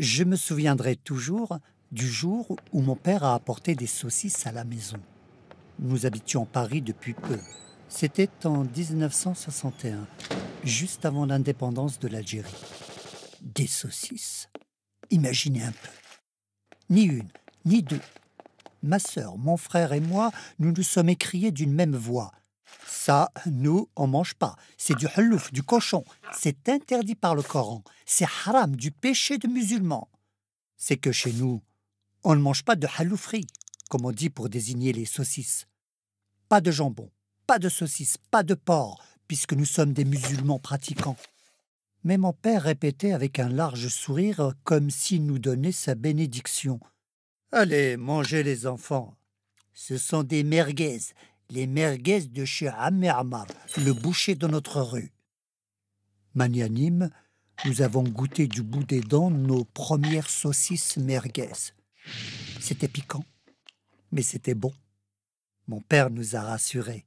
Je me souviendrai toujours du jour où mon père a apporté des saucisses à la maison. Nous habitions Paris depuis peu. C'était en 1961, juste avant l'indépendance de l'Algérie. Des saucisses. Imaginez un peu. Ni une, ni deux. Ma sœur, mon frère et moi, nous nous sommes écriés d'une même voix. Ça, nous, on mange pas. C'est du hallouf, du cochon. C'est interdit par le Coran. C'est haram, du péché de musulmans. C'est que chez nous, on ne mange pas de halloufri, comme on dit pour désigner les saucisses. Pas de jambon, pas de saucisse, pas de porc, puisque nous sommes des musulmans pratiquants. Mais mon père répétait avec un large sourire, comme s'il nous donnait sa bénédiction. « Allez, mangez les enfants. Ce sont des merguez. » Les merguez de chez Amerma, le boucher de notre rue. Magnanime, nous avons goûté du bout des dents nos premières saucisses merguez. C'était piquant, mais c'était bon. Mon père nous a rassurés.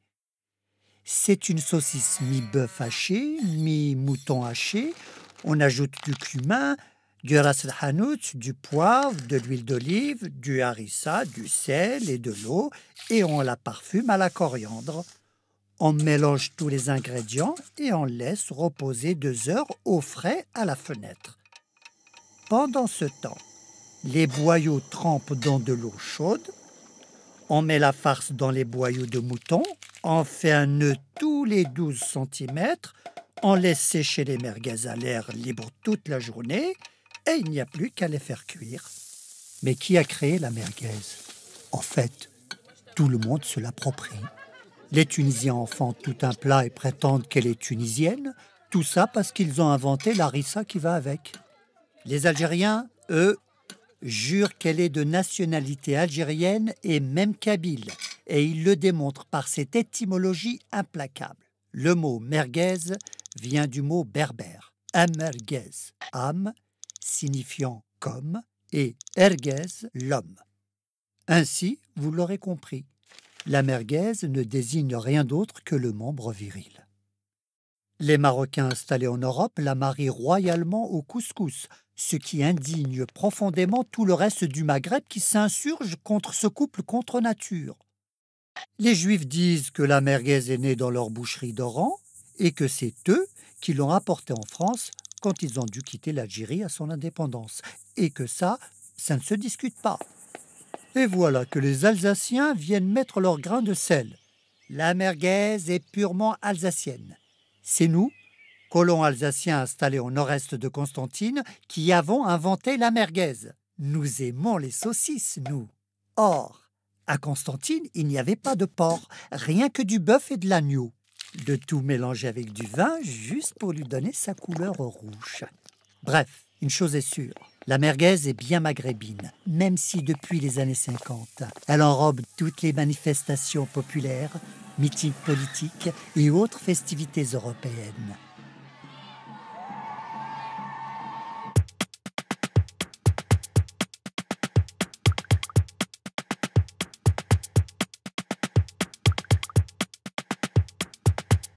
C'est une saucisse mi-bœuf haché, mi-mouton haché. On ajoute du cumin, du ras el hanout, du poivre, de l'huile d'olive, du harissa, du sel et de l'eau, et on la parfume à la coriandre. On mélange tous les ingrédients et on laisse reposer 2 heures au frais à la fenêtre. Pendant ce temps, les boyaux trempent dans de l'eau chaude. On met la farce dans les boyaux de mouton, on fait un nœud tous les 12 cm, on laisse sécher les merguez à l'air libre toute la journée, et il n'y a plus qu'à les faire cuire. Mais qui a créé la merguez? En fait, tout le monde se l'approprie. Les Tunisiens enfantent tout un plat et prétendent qu'elle est tunisienne. Tout ça parce qu'ils ont inventé la harissa qui va avec. Les Algériens, eux, jurent qu'elle est de nationalité algérienne et même kabyle. Et ils le démontrent par cette étymologie implacable. Le mot merguez vient du mot berbère. Amerguez, am, signifiant « comme » et « erguez » l'homme. Ainsi, vous l'aurez compris, la merguez ne désigne rien d'autre que le membre viril. Les Marocains installés en Europe la marient royalement au couscous, ce qui indigne profondément tout le reste du Maghreb qui s'insurge contre ce couple contre nature. Les Juifs disent que la merguez est née dans leur boucherie d'Oran et que c'est eux qui l'ont apportée en France quand ils ont dû quitter l'Algérie à son indépendance, et que ça ne se discute pas. Et voilà que les Alsaciens viennent mettre leur grain de sel. La merguez est purement alsacienne. C'est nous, colons alsaciens installés au nord-est de Constantine, qui avons inventé la merguez. Nous aimons les saucisses, nous. Or, à Constantine, il n'y avait pas de porc, rien que du bœuf et de l'agneau. De tout mélanger avec du vin, juste pour lui donner sa couleur rouge. Bref, une chose est sûre, la merguez est bien maghrébine, même si depuis les années 50, elle enrobe toutes les manifestations populaires, meetings politiques et autres festivités européennes.